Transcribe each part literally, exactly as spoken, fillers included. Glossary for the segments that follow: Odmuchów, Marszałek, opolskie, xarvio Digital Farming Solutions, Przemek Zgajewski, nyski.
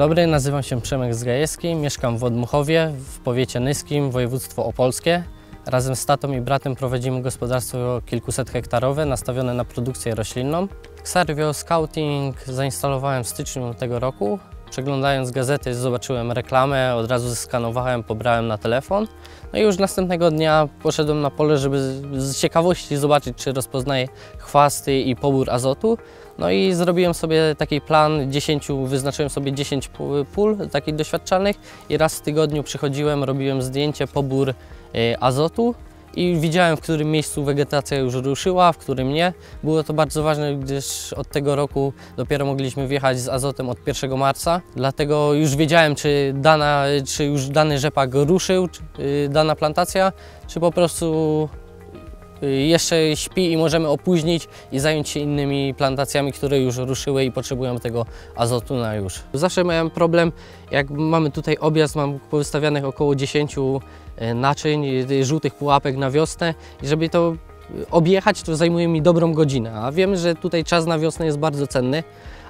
dobry, nazywam się Przemek Zgajewski, mieszkam w Odmuchowie, w powiecie nyskim, województwo opolskie. Razem z tatą i bratem prowadzimy gospodarstwo kilkuset hektarowe nastawione na produkcję roślinną. Xarvio Scouting zainstalowałem w styczniu tego roku. Przeglądając gazety zobaczyłem reklamę, od razu skanowałem, pobrałem na telefon. No i już następnego dnia poszedłem na pole, żeby z ciekawości zobaczyć, czy rozpoznaje chwasty i pobór azotu. No i zrobiłem sobie taki plan, dziesięciu, wyznaczyłem sobie dziesięć pól takich doświadczalnych i raz w tygodniu przychodziłem, robiłem zdjęcie, pobór azotu i widziałem, w którym miejscu wegetacja już ruszyła, w którym nie. Było to bardzo ważne, gdyż od tego roku dopiero mogliśmy wjechać z azotem od pierwszego marca, dlatego już wiedziałem, czy, dana, czy już dany rzepak ruszył, czy dana plantacja, czy po prostu jeszcze śpi i możemy opóźnić i zająć się innymi plantacjami, które już ruszyły i potrzebują tego azotu na już. Zawsze miałem problem, jak mamy tutaj objazd, mam powystawianych około dziesięciu naczyń, żółtych pułapek na wiosnę i żeby to objechać, to zajmuje mi dobrą godzinę, a wiem, że tutaj czas na wiosnę jest bardzo cenny,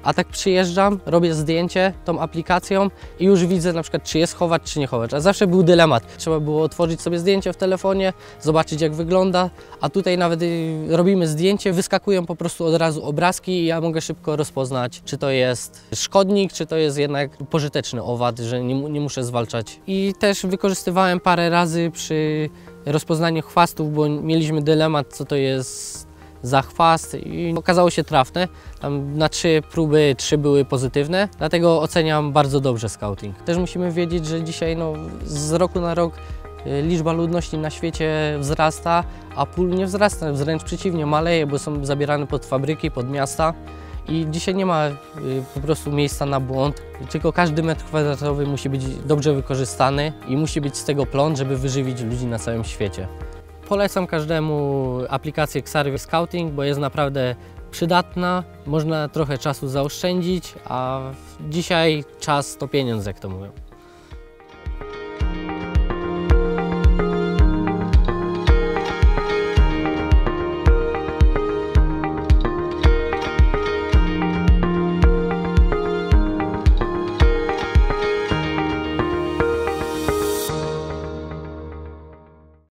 a tak przyjeżdżam, robię zdjęcie tą aplikacją i już widzę na przykład, czy je schować, czy nie chować, a zawsze był dylemat. Trzeba było otworzyć sobie zdjęcie w telefonie, zobaczyć, jak wygląda, a tutaj nawet robimy zdjęcie, wyskakują po prostu od razu obrazki i ja mogę szybko rozpoznać, czy to jest szkodnik, czy to jest jednak pożyteczny owad, że nie, nie muszę zwalczać. I też wykorzystywałem parę razy przy rozpoznaniu chwastów, bo mieliśmy dylemat, co to jest za chwast i okazało się trafne. Tam na trzy próby trzy były pozytywne, dlatego oceniam bardzo dobrze scouting. Też musimy wiedzieć, że dzisiaj no, z roku na rok liczba ludności na świecie wzrasta, a pól nie wzrasta, wręcz przeciwnie, maleje, bo są zabierane pod fabryki, pod miasta. I dzisiaj nie ma po prostu miejsca na błąd, tylko każdy metr kwadratowy musi być dobrze wykorzystany i musi być z tego plon, żeby wyżywić ludzi na całym świecie. Polecam każdemu aplikację Xarvio Scouting, bo jest naprawdę przydatna, można trochę czasu zaoszczędzić, a dzisiaj czas to pieniądz, jak to mówią.